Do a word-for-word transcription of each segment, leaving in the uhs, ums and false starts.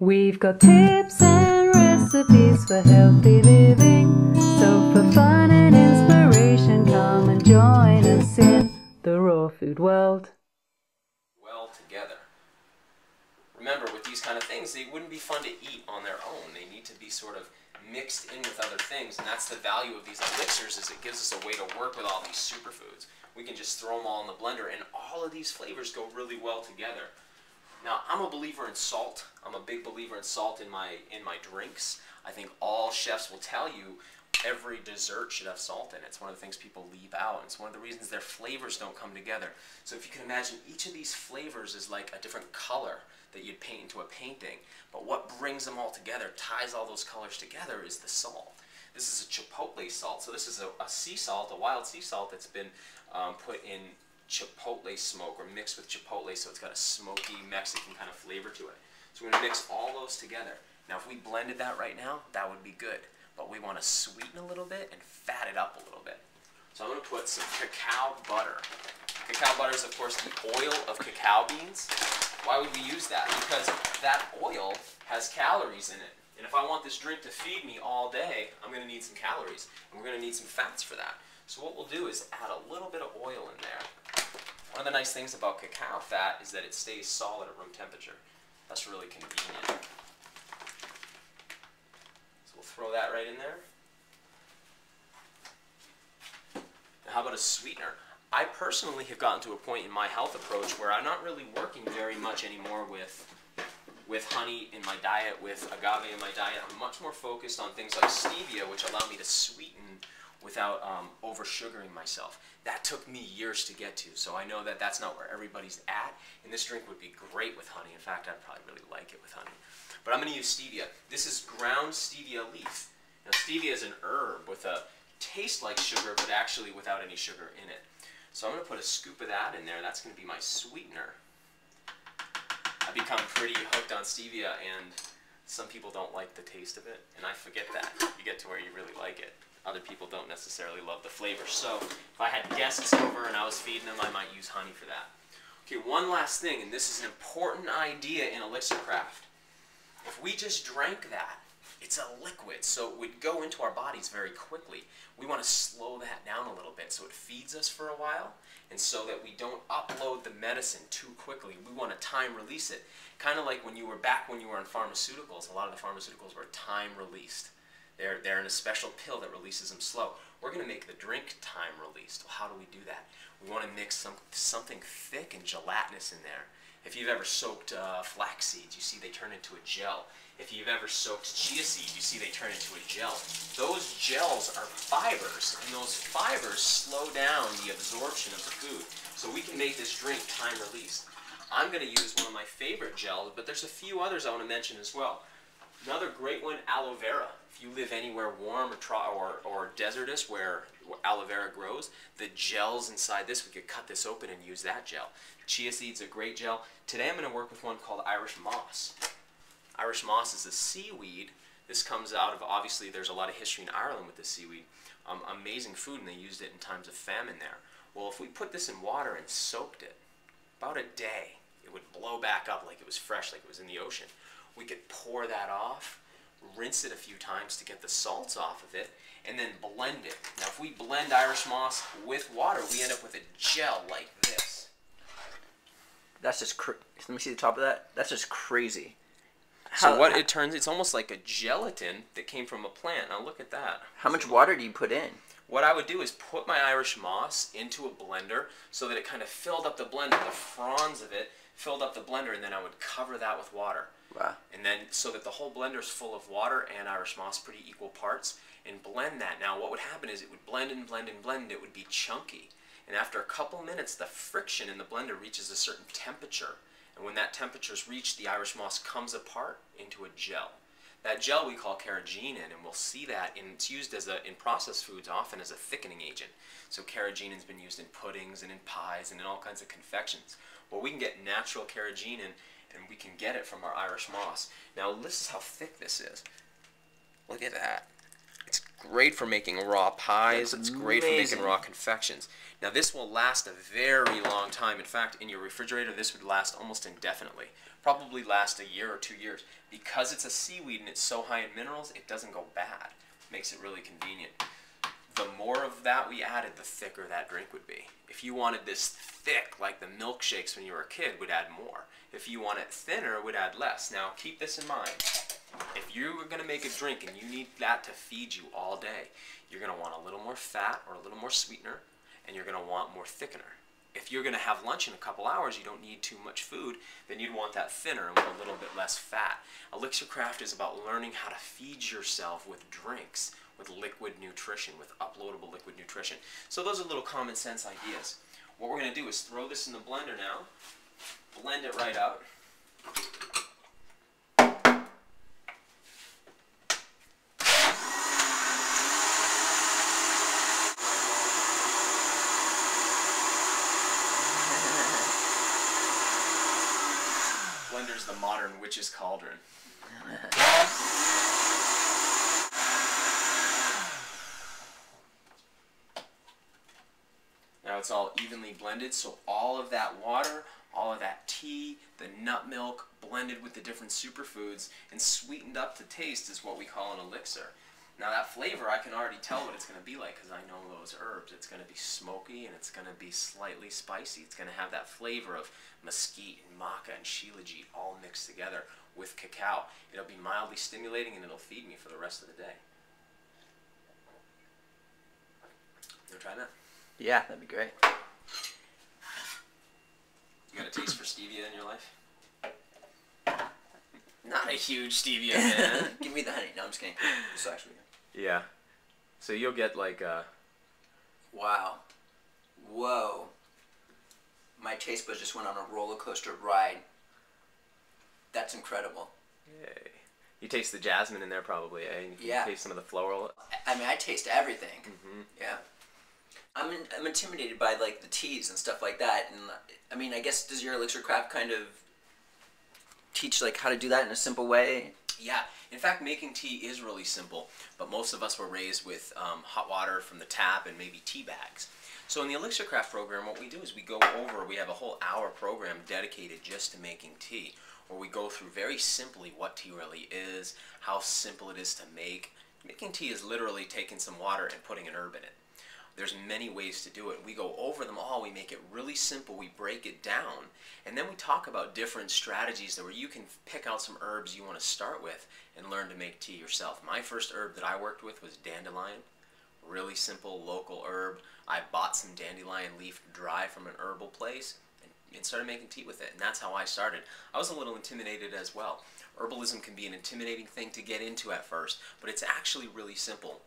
We've got tips and recipes for healthy living. So for fun and inspiration, come and join us in the Raw Food World. Well together. Remember, with these kind of things, they wouldn't be fun to eat on their own. They need to be sort of mixed in with other things, and that's the value of these elixirs, is it gives us a way to work with all these superfoods. We can just throw them all in the blender, and all of these flavors go really well together. Now, I'm a believer in salt. I'm a big believer in salt in my in my drinks. I think all chefs will tell you every dessert should have salt in it. It's one of the things people leave out, and it's one of the reasons their flavors don't come together. So if you can imagine, each of these flavors is like a different color that you'd paint into a painting, but what brings them all together, ties all those colors together, is the salt. This is a chipotle salt. So this is a, a sea salt, a wild sea salt that's been um, put in chipotle smoke or mixed with chipotle, so it's got a smoky Mexican kind of flavor to it. So we're going to mix all those together. Now if we blended that right now, that would be good, but we want to sweeten a little bit and fat it up a little bit. So I'm going to put some cacao butter. Cacao butter is of course the oil of cacao beans. Why would we use that? Because that oil has calories in it. And if I want this drink to feed me all day, I'm going to need some calories. And we're going to need some fats for that. So what we'll do is add a little bit of oil in there. One of the nice things about cacao fat is that it stays solid at room temperature. That's really convenient. So we'll throw that right in there. Now how about a sweetener? I personally have gotten to a point in my health approach where I'm not really working very much anymore with, with honey in my diet, with agave in my diet. I'm much more focused on things like stevia, which allow me to sweeten without um, over-sugaring myself. That took me years to get to, so I know that that's not where everybody's at, and this drink would be great with honey. In fact, I'd probably really like it with honey. But I'm going to use stevia. This is ground stevia leaf. Now, stevia is an herb with a taste like sugar, but actually without any sugar in it. So I'm going to put a scoop of that in there. That's going to be my sweetener. I've become pretty hooked on stevia, and some people don't like the taste of it, and I forget that. You get to where you really like it. Other people don't necessarily love the flavor. So if I had guests over and I was feeding them, I might use honey for that. Okay, one last thing, and this is an important idea in Elixircraft. If we just drank that, it's a liquid, so it would go into our bodies very quickly. We want to slow that down a little bit so it feeds us for a while, and so that we don't upload the medicine too quickly. We want to time release it. Kind of like when you were back when you were on pharmaceuticals. A lot of the pharmaceuticals were time released. They're, they're in a special pill that releases them slow. We're going to make the drink time released. Well, how do we do that? We want to mix some, something thick and gelatinous in there. If you've ever soaked uh, flax seeds, you see they turn into a gel. If you've ever soaked chia seeds, you see they turn into a gel. Those gels are fibers, and those fibers slow down the absorption of the food. So we can make this drink time released. I'm going to use one of my favorite gels, but there's a few others I want to mention as well. Another great one, aloe vera. If you live anywhere warm or, or, or desertous where aloe vera grows, the gels inside this, we could cut this open and use that gel. Chia seeds are great gel. Today I'm going to work with one called Irish moss. Irish moss is a seaweed. This comes out of, obviously there's a lot of history in Ireland with this seaweed. Um, amazing food, and they used it in times of famine there. Well, if we put this in water and soaked it, about a day, it would blow back up like it was fresh, like it was in the ocean. We could pour that off, rinse it a few times to get the salts off of it, and then blend it. Now if we blend Irish moss with water, we end up with a gel like this. That's just cr- let me see the top of that. That's just crazy. How, so what it turns, it's almost like a gelatin that came from a plant. Now look at that. How much water do you put in? What I would do is put my Irish moss into a blender so that it kind of filled up the blender, the fronds of it filled up the blender, and then I would cover that with water. Wow. And then so that the whole blender is full of water and Irish moss, pretty equal parts, and blend that. Now what would happen is it would blend and blend and blend. It would be chunky. And after a couple minutes, the friction in the blender reaches a certain temperature. And when that temperature is reached, the Irish moss comes apart into a gel. That gel we call carrageenan, and we'll see that in, it's used as a, in processed foods often as a thickening agent. So carragenan's been used in puddings and in pies and in all kinds of confections. Well, we can get natural carrageenan, and we can get it from our Irish moss. Now, this is how thick this is. Look at that. It's great for making raw pies. That's it's great amazing. for making raw confections. Now this will last a very long time. In fact, in your refrigerator, this would last almost indefinitely. Probably last a year or two years. Because it's a seaweed and it's so high in minerals, it doesn't go bad. It makes it really convenient. The more of that we added, the thicker that drink would be. If you wanted this thick, like the milkshakes when you were a kid, we'd add more. If you want it thinner, we'd add less. Now keep this in mind. If you were going to make a drink and you need that to feed you all day, you're going to want a little more fat or a little more sweetener, and you're going to want more thickener. If you're going to have lunch in a couple hours, you don't need too much food, then you'd want that thinner and with a little bit less fat. Elixircraft is about learning how to feed yourself with drinks, with liquid nutrition, with uploadable liquid nutrition. So those are little common sense ideas. What we're going to do is throw this in the blender now, blend it right out. Blender's the modern witch's cauldron. Now it's all evenly blended, so all of that water, all of that tea, the nut milk, blended with the different superfoods and sweetened up to taste is what we call an elixir. Now that flavor, I can already tell what it's going to be like because I know those herbs. It's going to be smoky and it's going to be slightly spicy. It's going to have that flavor of mesquite and maca and shilajit all mixed together with cacao. It'll be mildly stimulating and it'll feed me for the rest of the day. You want to try that? Yeah, that'd be great. You got a taste for stevia in your life? Not a huge stevia man. Give me the honey. No, I'm just kidding. It's actually good. Yeah. So you'll get like a... Wow. Whoa. My taste buds just went on a roller coaster ride. That's incredible. Yay. You taste the jasmine in there probably, eh? You yeah. You taste some of the floral. I mean, I taste everything. Mm-hmm. Yeah. I'm, in, I'm intimidated by like the teas and stuff like that, and I mean, I guess does your Elixircraft kind of teach like how to do that in a simple way? Yeah, in fact making tea is really simple, but most of us were raised with um, hot water from the tap and maybe tea bags. So in the Elixircraft program what we do is we go over, we have a whole hour program dedicated just to making tea, where we go through very simply what tea really is, how simple it is to make. Making tea is literally taking some water and putting an herb in it. There's many ways to do it. We go over them all. We make it really simple. We break it down. And then we talk about different strategies that where you can pick out some herbs you want to start with and learn to make tea yourself. My first herb that I worked with was dandelion. Really simple local herb. I bought some dandelion leaf dry from an herbal place and started making tea with it. And that's how I started. I was a little intimidated as well. Herbalism can be an intimidating thing to get into at first, but it's actually really simple.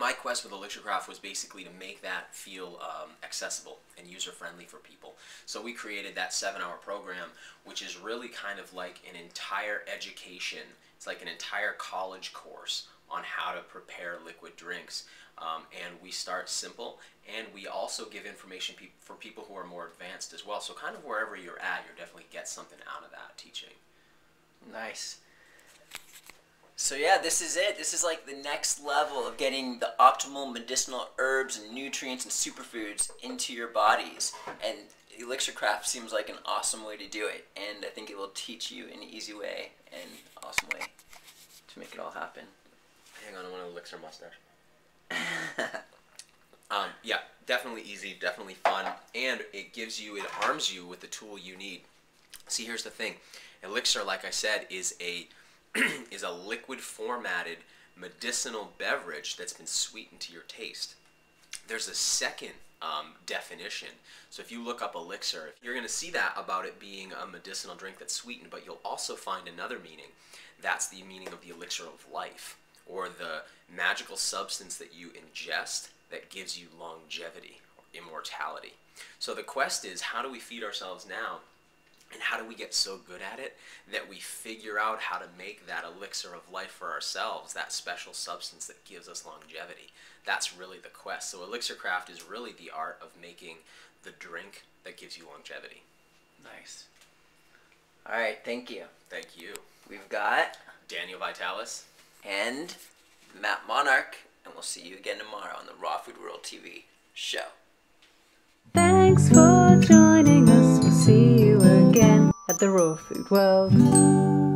My quest with Elixircraft was basically to make that feel um, accessible and user-friendly for people. So we created that seven-hour program, which is really kind of like an entire education. It's like an entire college course on how to prepare liquid drinks. Um, and we start simple, and we also give information pe- for people who are more advanced as well. So kind of wherever you're at, you'll definitely get something out of that teaching. Nice. So yeah, this is it. This is like the next level of getting the optimal medicinal herbs and nutrients and superfoods into your bodies. And Elixircraft seems like an awesome way to do it. And I think it will teach you an easy way and awesome way to make it all happen. Hang on, I want to elixir mustache. um, yeah, definitely easy, definitely fun. And it gives you, it arms you with the tool you need. See, here's the thing. Elixir, like I said, is a... is a liquid formatted medicinal beverage that's been sweetened to your taste. There's a second um, definition. So if you look up elixir, you're going to see that about it being a medicinal drink that's sweetened, but you'll also find another meaning. That's the meaning of the elixir of life, or the magical substance that you ingest that gives you longevity or immortality. So the quest is, how do we feed ourselves now? And how do we get so good at it that we figure out how to make that elixir of life for ourselves, that special substance that gives us longevity? That's really the quest. So Elixircraft is really the art of making the drink that gives you longevity. Nice. All right, thank you. Thank you. We've got... Daniel Vitalis. And Matt Monarch. and we'll see you again tomorrow on the Raw Food World T V show. Thanks for joining us. We'll see you again at the Raw Food World.